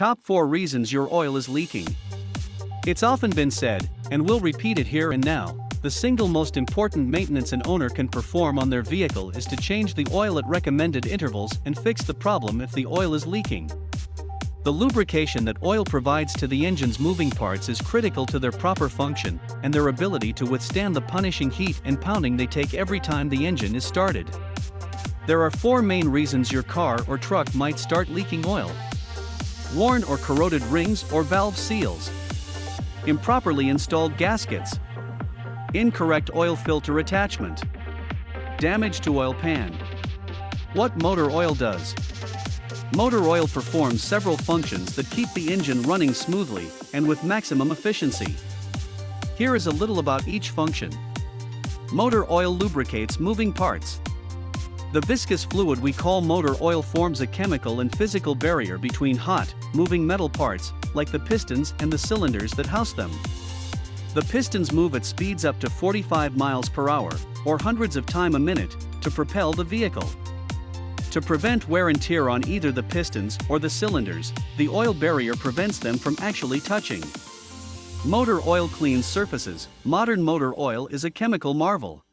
Top 4 Reasons Your Oil is Leaking. It's often been said, and we'll repeat it here and now, the single most important maintenance an owner can perform on their vehicle is to change the oil at recommended intervals and fix the problem if the oil is leaking. The lubrication that oil provides to the engine's moving parts is critical to their proper function and their ability to withstand the punishing heat and pounding they take every time the engine is started. There are 4 main reasons your car or truck might start leaking oil. Worn or corroded rings or valve seals. Improperly installed gaskets. Incorrect oil filter attachment. Damage to oil pan. What motor oil does. Motor oil performs several functions that keep the engine running smoothly and with maximum efficiency. Here is a little about each function. Motor oil lubricates moving parts. The viscous fluid we call motor oil forms a chemical and physical barrier between hot, moving metal parts, like the pistons and the cylinders that house them. The pistons move at speeds up to 45 miles per hour, or hundreds of times a minute, to propel the vehicle. To prevent wear and tear on either the pistons or the cylinders, the oil barrier prevents them from actually touching. Motor oil cleans surfaces. Modern motor oil is a chemical marvel.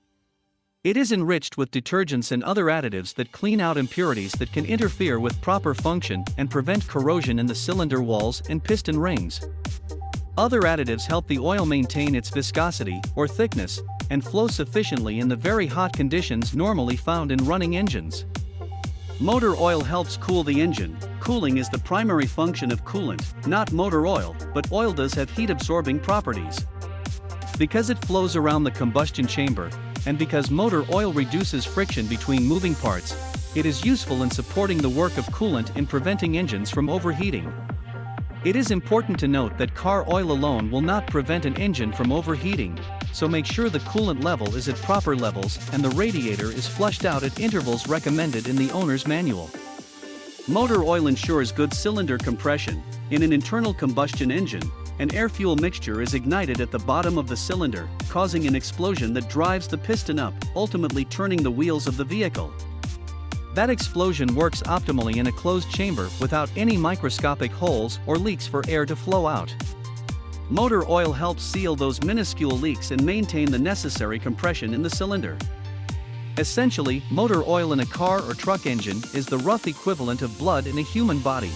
It is enriched with detergents and other additives that clean out impurities that can interfere with proper function and prevent corrosion in the cylinder walls and piston rings. Other additives help the oil maintain its viscosity, or thickness, and flow sufficiently in the very hot conditions normally found in running engines. Motor oil helps cool the engine. Cooling is the primary function of coolant, not motor oil, but oil does have heat-absorbing properties. Because it flows around the combustion chamber, and because motor oil reduces friction between moving parts, it is useful in supporting the work of coolant and preventing engines from overheating. It is important to note that car oil alone will not prevent an engine from overheating, so make sure the coolant level is at proper levels and the radiator is flushed out at intervals recommended in the owner's manual. Motor oil ensures good cylinder compression. In an internal combustion engine, an air-fuel mixture is ignited at the bottom of the cylinder, causing an explosion that drives the piston up, ultimately turning the wheels of the vehicle. That explosion works optimally in a closed chamber without any microscopic holes or leaks for air to flow out. Motor oil helps seal those minuscule leaks and maintain the necessary compression in the cylinder. Essentially, motor oil in a car or truck engine is the rough equivalent of blood in a human body.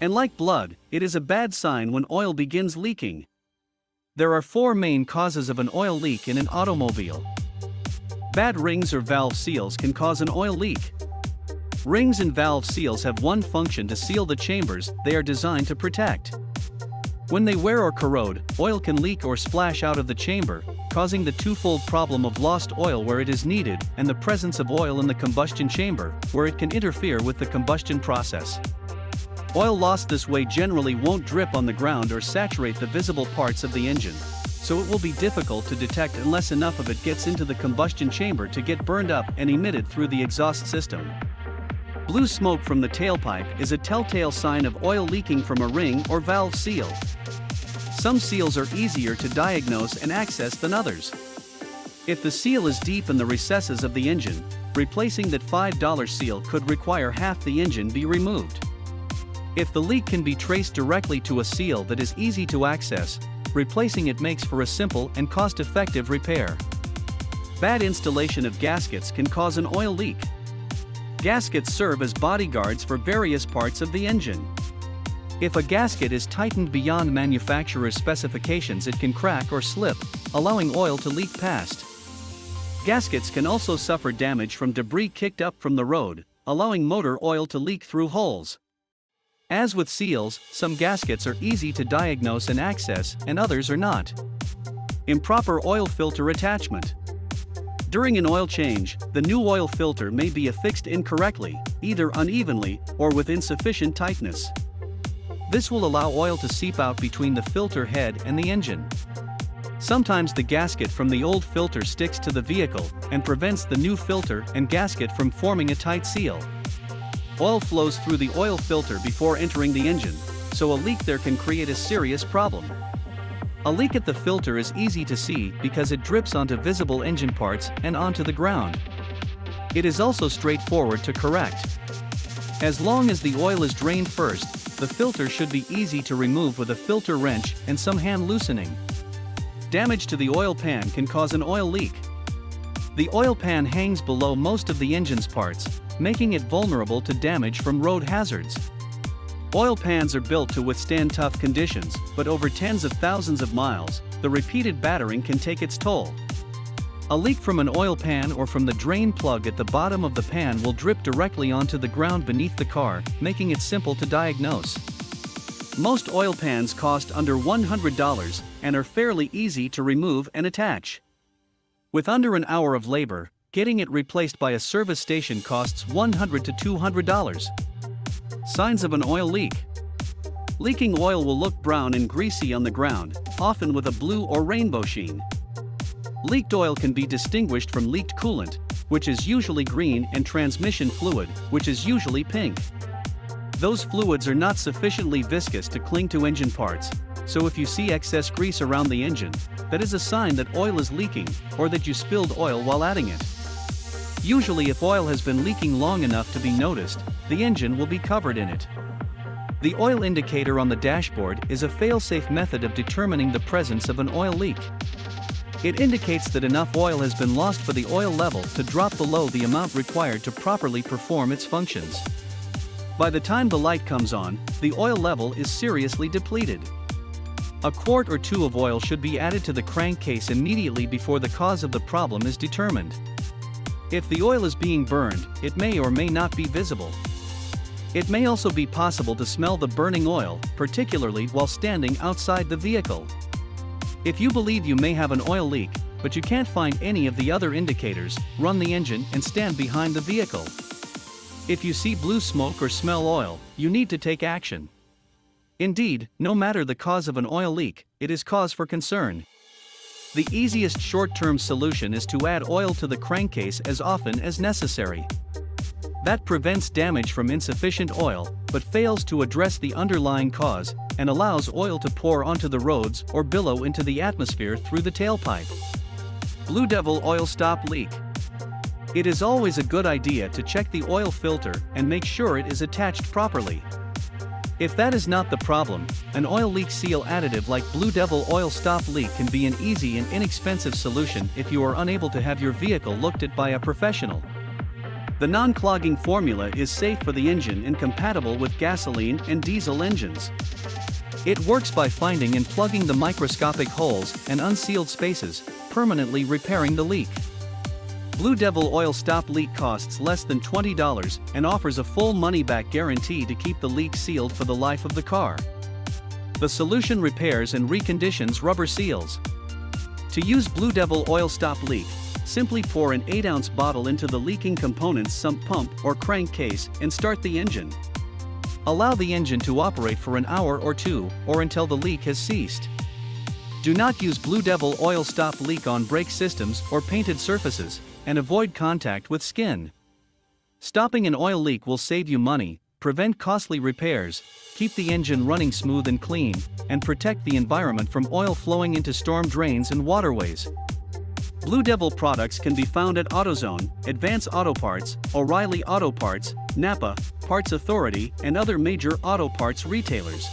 And like blood, it is a bad sign when oil begins leaking. There are 4 main causes of an oil leak in an automobile. Bad rings or valve seals can cause an oil leak. Rings and valve seals have one function: to seal the chambers they are designed to protect. When they wear or corrode, oil can leak or splash out of the chamber, causing the twofold problem of lost oil where it is needed and the presence of oil in the combustion chamber, where it can interfere with the combustion process. Oil lost this way generally won't drip on the ground or saturate the visible parts of the engine, so it will be difficult to detect unless enough of it gets into the combustion chamber to get burned up and emitted through the exhaust system. Blue smoke from the tailpipe is a telltale sign of oil leaking from a ring or valve seal. Some seals are easier to diagnose and access than others. If the seal is deep in the recesses of the engine, replacing that $5 seal could require half the engine be removed. If the leak can be traced directly to a seal that is easy to access, replacing it makes for a simple and cost-effective repair. Bad installation of gaskets can cause an oil leak. Gaskets serve as bodyguards for various parts of the engine. If a gasket is tightened beyond manufacturer's specifications, it can crack or slip, allowing oil to leak past. Gaskets can also suffer damage from debris kicked up from the road, allowing motor oil to leak through holes. As with seals, some gaskets are easy to diagnose and access, and others are not. Improper oil filter attachment. During an oil change, the new oil filter may be affixed incorrectly, either unevenly or with insufficient tightness. This will allow oil to seep out between the filter head and the engine. Sometimes the gasket from the old filter sticks to the vehicle and prevents the new filter and gasket from forming a tight seal. Oil flows through the oil filter before entering the engine, so a leak there can create a serious problem. A leak at the filter is easy to see because it drips onto visible engine parts and onto the ground. It is also straightforward to correct. As long as the oil is drained first, The filter should be easy to remove with a filter wrench and some hand loosening. Damage to the oil pan can cause an oil leak. The oil pan hangs below most of the engine's parts, making it vulnerable to damage from road hazards. Oil pans are built to withstand tough conditions, but over tens of thousands of miles, the repeated battering can take its toll. A leak from an oil pan or from the drain plug at the bottom of the pan will drip directly onto the ground beneath the car, making it simple to diagnose. Most oil pans cost under $100 and are fairly easy to remove and attach. With under an hour of labor, getting it replaced by a service station costs $100 to $200. Signs of an oil leak. Leaking oil will look brown and greasy on the ground, often with a blue or rainbow sheen. Leaked oil can be distinguished from leaked coolant, which is usually green, and transmission fluid, which is usually pink. Those fluids are not sufficiently viscous to cling to engine parts, so if you see excess grease around the engine, that is a sign that oil is leaking or that you spilled oil while adding it. Usually, if oil has been leaking long enough to be noticed, the engine will be covered in it. The oil indicator on the dashboard is a fail-safe method of determining the presence of an oil leak. It indicates that enough oil has been lost for the oil level to drop below the amount required to properly perform its functions. By the time the light comes on, the oil level is seriously depleted. A quart or two of oil should be added to the crankcase immediately before the cause of the problem is determined. If the oil is being burned, it may or may not be visible. It may also be possible to smell the burning oil, particularly while standing outside the vehicle. If you believe you may have an oil leak, but you can't find any of the other indicators, run the engine and stand behind the vehicle. If you see blue smoke or smell oil, you need to take action. Indeed, no matter the cause of an oil leak, it is cause for concern. The easiest short-term solution is to add oil to the crankcase as often as necessary. That prevents damage from insufficient oil, but fails to address the underlying cause, and allows oil to pour onto the roads or billow into the atmosphere through the tailpipe. BlueDevil Oil Stop Leak. It is always a good idea to check the oil filter and make sure it is attached properly. If that is not the problem, an oil leak seal additive like BlueDevil Oil Stop Leak can be an easy and inexpensive solution if you are unable to have your vehicle looked at by a professional. The non-clogging formula is safe for the engine and compatible with gasoline and diesel engines. It works by finding and plugging the microscopic holes and unsealed spaces, permanently repairing the leak. BlueDevil Oil Stop Leak costs less than $20 and offers a full money-back guarantee to keep the leak sealed for the life of the car. The solution repairs and reconditions rubber seals. To use BlueDevil Oil Stop Leak, simply pour an 8-ounce bottle into the leaking component's sump pump or crankcase and start the engine. Allow the engine to operate for an hour or two, or until the leak has ceased. Do not use BlueDevil Oil Stop Leak on brake systems or painted surfaces, and avoid contact with skin. Stopping an oil leak will save you money, prevent costly repairs, keep the engine running smooth and clean, and protect the environment from oil flowing into storm drains and waterways. BlueDevil products can be found at AutoZone, Advance Auto Parts, O'Reilly Auto Parts, NAPA, Parts Authority, and other major auto parts retailers.